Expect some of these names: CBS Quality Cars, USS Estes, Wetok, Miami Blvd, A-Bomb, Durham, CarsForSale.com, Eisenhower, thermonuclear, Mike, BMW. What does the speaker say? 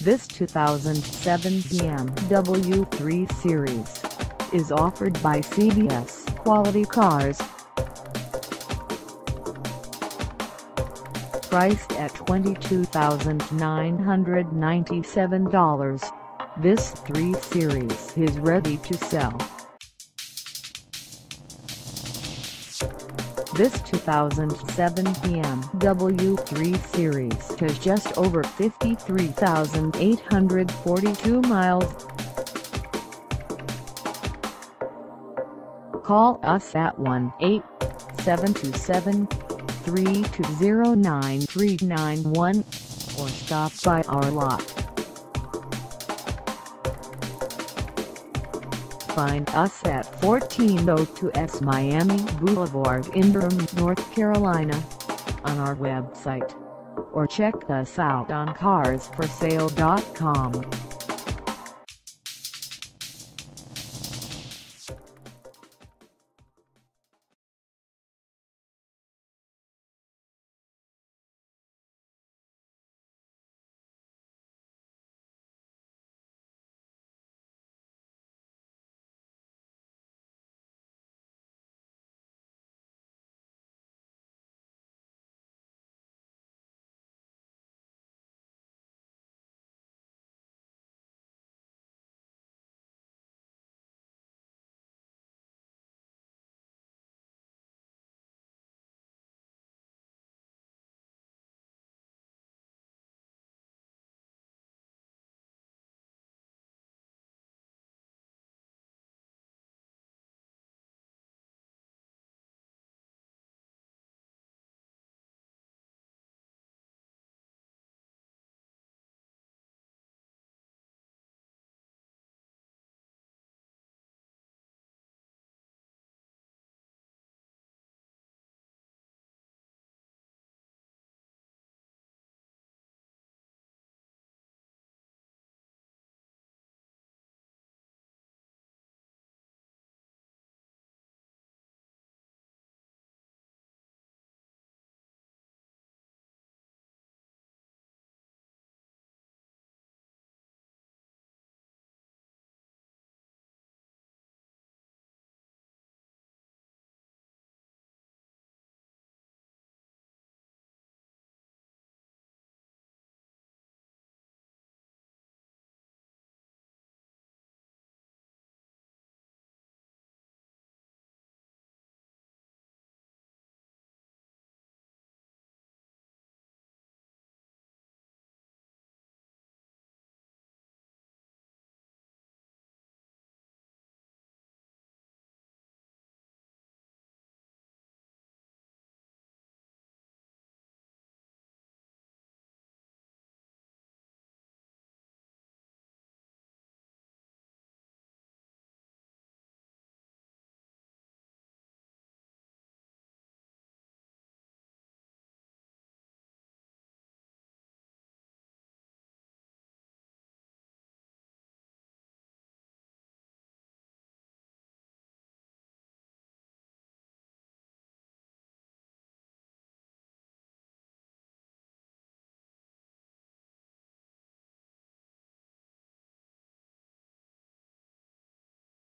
This 2007 BMW 3 Series is offered by CBS Quality Cars. Priced at $22,997, this 3 Series is ready to sell. This 2007 BMW 3 Series has just over 53,842 miles. Call us at 1-877-320-9391 or stop by our lot. Find us at 1402 S Miami Boulevard in Durham, North Carolina, on our website, or check us out on CarsForSale.com.